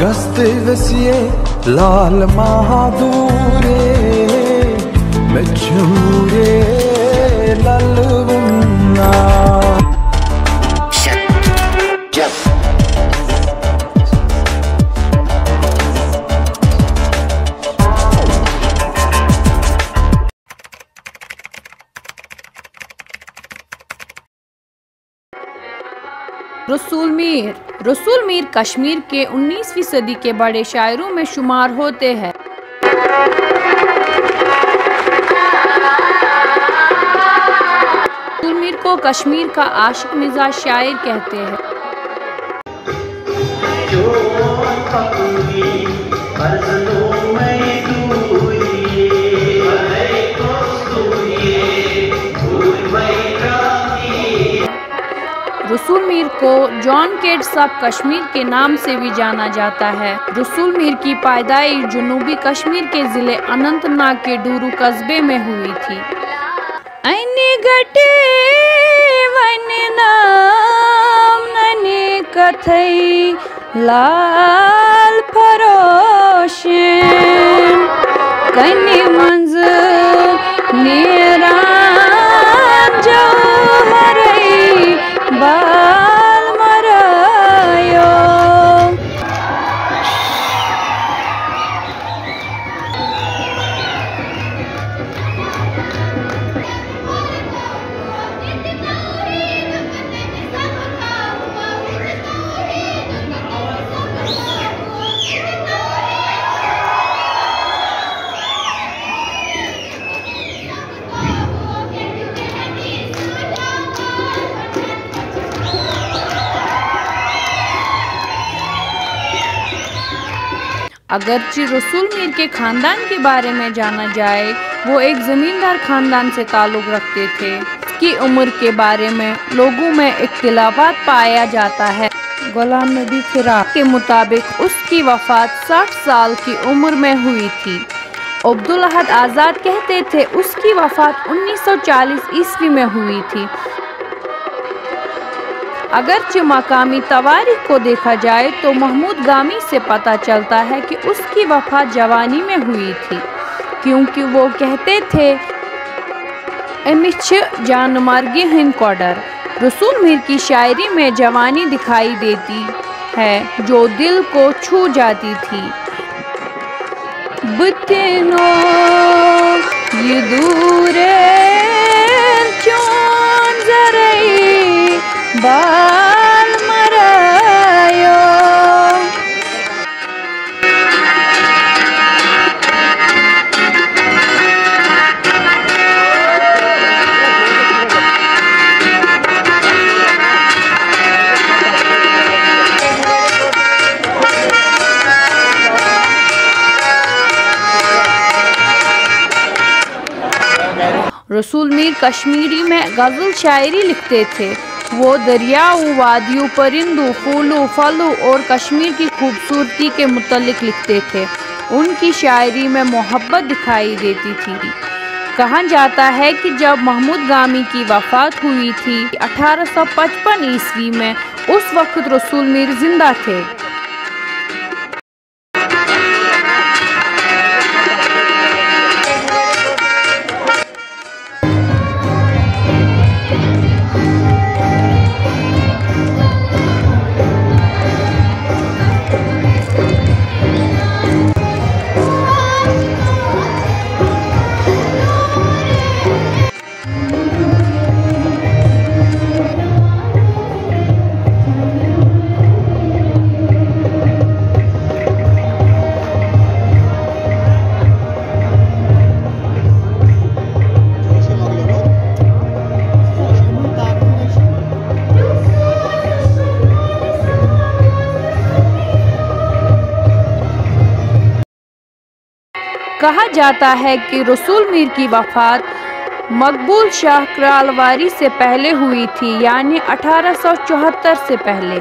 गस्त वसिए लाल महादूरे मछूरे ललवन्ना रसूल मीर कश्मीर के 19वीं सदी के बड़े शायरों में शुमार होते हैं। रसूल मीर को कश्मीर का आशिक मिजाज शायर कहते हैं। रसूल मीर को जॉन केट्स ऑफ कश्मीर के नाम से भी जाना जाता है। रसूल मीर की पैदाइश जनूबी कश्मीर के जिले अनंतनाग के डूरू कस्बे में हुई थी। अनगटे वन नाम नने कथई लाल फरोशन कने मंज नेरा बाल मरायो अगरचे रसूल मीर के खानदान के बारे में जाना जाए, वो एक ज़मींदार खानदान से ताल्लुक़ रखते थे। की उम्र के बारे में लोगों में इख्तिलाफात पाया जाता है। गुलाम नबी फिराक के मुताबिक उसकी वफ़ात 60 साल की उम्र में हुई थी। अब्दुल अहद आज़ाद कहते थे उसकी वफ़ात 1940 ईस्वी में हुई थी। अगरचे मकामी तवारीख को देखा जाए तो महमूद गामी से पता चलता है कि उसकी वफ़ात जवानी में हुई थी, क्योंकि वो कहते थे अमिच जानमार्गी हिंद कॉडर। रसूल मीर की शायरी में जवानी दिखाई देती है जो दिल को छू जाती थी। बतनो ये दूरे चोन जरे बाल मरायो रसूल मीर कश्मीरी में गज़ल शायरी लिखते थे। वो दरियाओं, वादियों, परिंदों, फूलों, फलों और कश्मीर की खूबसूरती के मुतल्लिक लिखते थे। उनकी शायरी में मोहब्बत दिखाई देती थी। कहा जाता है कि जब महमूद गामी की वफ़ात हुई थी 1855 ईस्वी में, उस वक्त रसूल मीर जिंदा थे। कहा जाता है कि रसूल मीर की वफ़ात मकबूल शाह क़रालवारी से पहले हुई थी, यानी 1874 से पहले।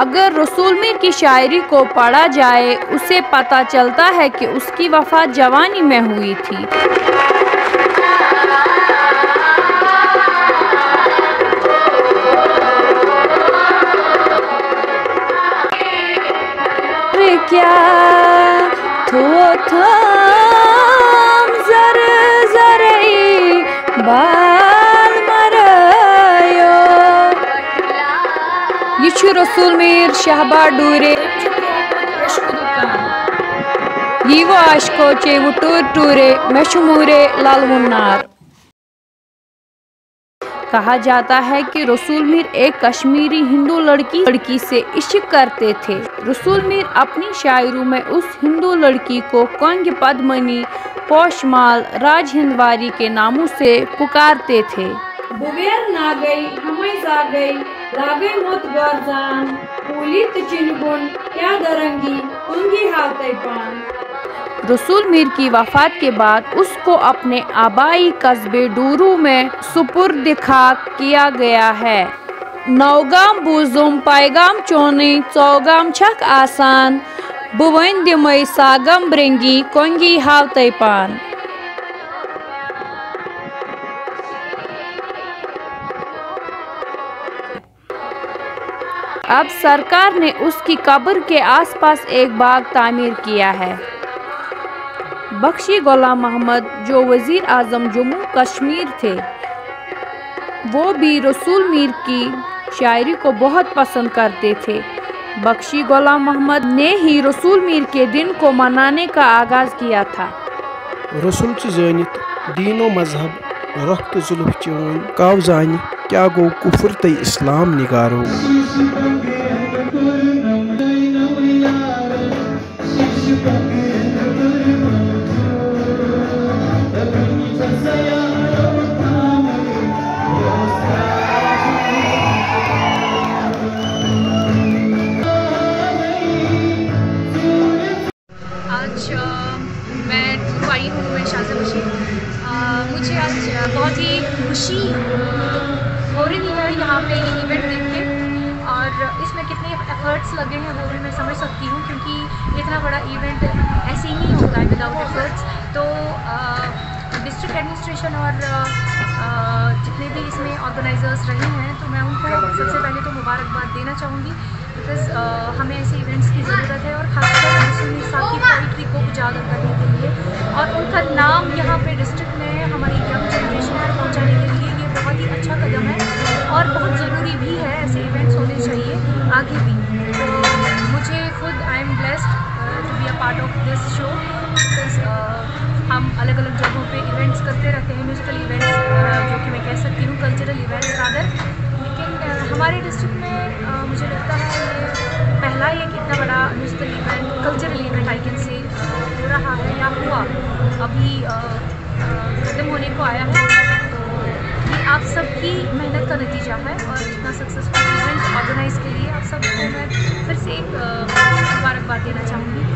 अगर रसूल मीर की शायरी को पढ़ा जाए, उसे पता चलता है कि उसकी वफ़ात जवानी में हुई थी। क्या थो थाम जर जरई बाल मरायो। ये छु रसूल मीर शाहबा डूरे ये वो आशको चे वो टूर टूरे मशमूरे लाल मुन्नार। कहा जाता है कि रसूल मीर एक कश्मीरी हिंदू लड़की से इश्क करते थे। रसूल मीर अपनी शायरों में उस हिंदू लड़की को कंग पद्मनी पोशमाल राज हिंदवारी के नामों से पुकारते थे। बुवेर ना गई हमें जा गई रागे मुत गारजान पूली तचिनगुन क्या दरंगी उनकी हाथे पान। रसूल मीर की वफात के बाद उसको अपने आबाई कस्बे डूरू में सुपुर्द खाक किया गया है। नौगाम बुजुम पैगाम चोनी चौगाम छक आसान बुवन दिमई सागम ब्रिंगी कोंगी हाव तैपान। अब सरकार ने उसकी कब्र के आसपास एक बाग तामीर किया है। बख्शी गुलाम मोहम्मद जो वज़ीर आज़म जम्मू कश्मीर थे, वो भी रसूल मीर की शायरी को बहुत पसंद करते थे। बख्शी गुलाम मोहम्मद ने ही रसूल मीर के दिन को मनाने का आगाज़ किया था। रसूल जानत दीनो मजहब रख्त जुल्फ चून काव जान क्या गो कुफर ते इस्लाम निगारो। मुझे आज बहुत ही खुशी हो रही है यहाँ पे ये इवेंट देख के, और इसमें कितने एफर्ट्स लगे हैं वो भी मैं समझ सकती हूँ, क्योंकि इतना बड़ा इवेंट ऐसे ही नहीं होता है विदाउट एफर्ट्स। तो डिस्ट्रिक्ट एडमिनिस्ट्रेशन और जितने भी इसमें ऑर्गेनाइजर्स रहे हैं, तो मैं उनको सबसे पहले तो मुबारकबाद देना चाहूँगी, बिकॉज़ हमें ऐसे इवेंट्स की ज़रूरत है, और खासकर रसूल साहब की पोइट्री को उजागर करने के लिए और उनका नाम यहाँ पे डिस्ट्रिक्ट में हमारी यंग जनरेशन तक पहुँचाने के लिए ये बहुत ही अच्छा कदम है और बहुत ज़रूरी भी है। ऐसे इवेंट्स होने चाहिए आगे भी। तो मुझे खुद I am blessed to be a part of this show, because हम अलग अलग जगहों पे इवेंट्स करते रहते हैं, म्यूजिकल इवेंट्स जो कि मैं कह सकती हूँ कल्चरल इवेंट्स अदर, लेकिन हमारे डिस्ट्रिक्ट में मुझे लगता है ये पहला ये कितना बड़ा musical event cultural event I can say हो रहा है या हुआ अभी ख़त्म होने को आया है। तो ये आप सबकी मेहनत का नतीजा है, और इतना सक्सेसफुल इवेंट ऑर्गेनाइज के लिए आप सबको मैं फिर से एक मुबारकबाद देना चाहूँगी।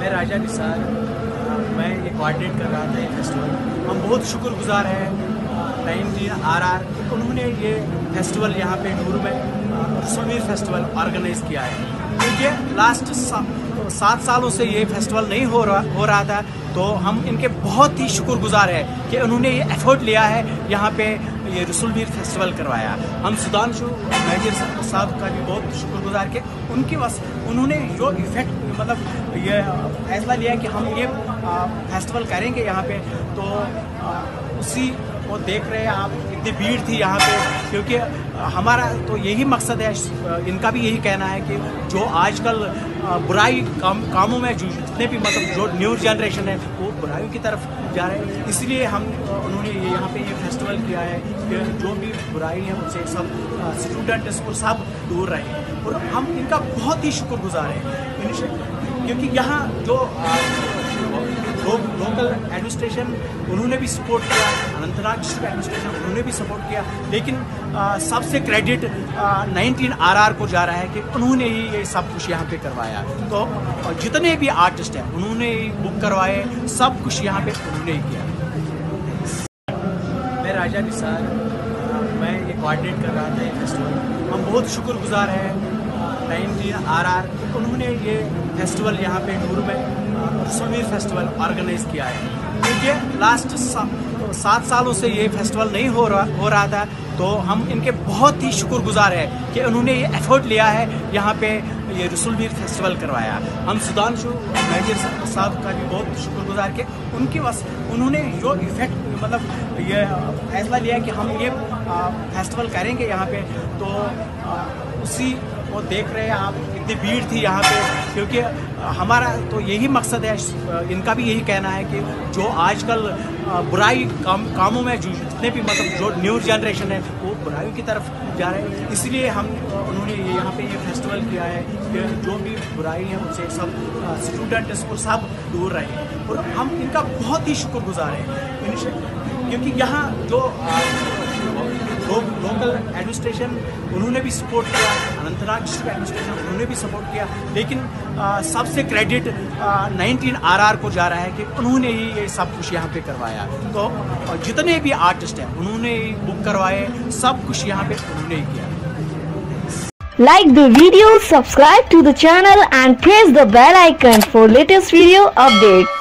राजा निशा, मैं ये कोऑर्डिनेट कर रहा था ये फेस्टिवल। हम बहुत शुक्रगुजार हैं लाइन जी RR उन्होंने ये फेस्टिवल यहाँ पे डूरू में रसूल मीर फेस्टिवल ऑर्गेनाइज़ किया है, क्योंकि लास्ट 7 सालों से ये फेस्टिवल नहीं हो रहा था, तो हम इनके बहुत ही शुक्रगुजार हैं कि उन्होंने ये एफर्ट लिया है, यहाँ पे ये रसूल मीर फेस्टिवल करवाया। हम सुधांशु मैनेजर साहब का भी बहुत शुक्रगुजार के उन्होंने जो इफेक्ट मतलब ये फैसला लिया कि हम ये फेस्टिवल करेंगे यहाँ पे, तो उसी को देख रहे हैं आप, इतनी भीड़ थी यहाँ पे, क्योंकि हमारा तो यही मकसद है, इनका भी यही कहना है कि जो आजकल बुराई कामों में जितने भी मतलब जो न्यू जनरेशन है वो बुराई की तरफ जा रहे हैं, इसलिए उन्होंने यहाँ पे ये फेस्टिवल किया है कि जो भी बुराई है उनसे सब स्टूडेंट स्कूल सब दूर रहे, और हम इनका बहुत ही शुक्रगुजार हैं, क्योंकि यहाँ जो लोकल एडमिनिस्ट्रेशन उन्होंने भी सपोर्ट किया, अनंतनाग डिस्ट्रिक्ट एडमिनिस्ट्रेशन उन्होंने भी सपोर्ट किया, लेकिन सबसे क्रेडिट 19 RR को जा रहा है कि उन्होंने ही ये सब कुछ यहाँ पे करवाया। तो जितने भी आर्टिस्ट हैं उन्होंने ही बुक करवाए, सब कुछ यहाँ पे उन्होंने ही किया। मैं राजा निशा, मैं ये कोऑर्डिनेट कर रहा था ये फेस्टिवल। हम बहुत शुक्रगुजार हैं RR उन्होंने ये फेस्टिवल यहाँ पे डूरू में रसूल मीर फेस्टिवल ऑर्गेनाइज़ किया है, क्योंकि लास्ट 7 सालों से ये फेस्टिवल नहीं हो रहा था, तो हम इनके बहुत ही शुक्रगुजार हैं कि उन्होंने ये एफर्ट लिया है, यहाँ पे ये रसूल मीर फेस्टिवल करवाया। हम सुधांशु मैनेजर साहब का भी बहुत शुक्रगुजार के उन्होंने जो इफेक्ट मतलब ये फैसला लिया कि हम ये फेस्टिवल करेंगे यहाँ पे, तो उसी वो देख रहे हैं आप, इतनी भीड़ थी यहाँ पे, क्योंकि हमारा तो यही मकसद है, इनका भी यही कहना है कि जो आजकल बुराई कामों में जितने भी मतलब जो न्यू जनरेशन है वो बुराई की तरफ जा रहे हैं, इसलिए उन्होंने यहाँ पे ये फेस्टिवल किया है कि जो भी बुराई है उनसे सब स्टूडेंट स्कूल सब दूर रहे, और हम इनका बहुत ही शुक्रगुजार हैं, क्योंकि यहाँ जो लोकल एडमिनिस्ट्रेशन उन्होंने भी सपोर्ट किया, अनंतनाग डिस्ट्रिक्ट एडमिनिस्ट्रेशन उन्होंने भी सपोर्ट किया, लेकिन सबसे क्रेडिट 19 RR को जा रहा है कि उन्होंने ही ये सब कुछ यहाँ पे करवाया। तो जितने भी आर्टिस्ट हैं उन्होंने ही बुक करवाए, सब कुछ यहाँ पे उन्होंने ही किया। Like the video, subscribe to the channel and press the bell icon for latest video updates.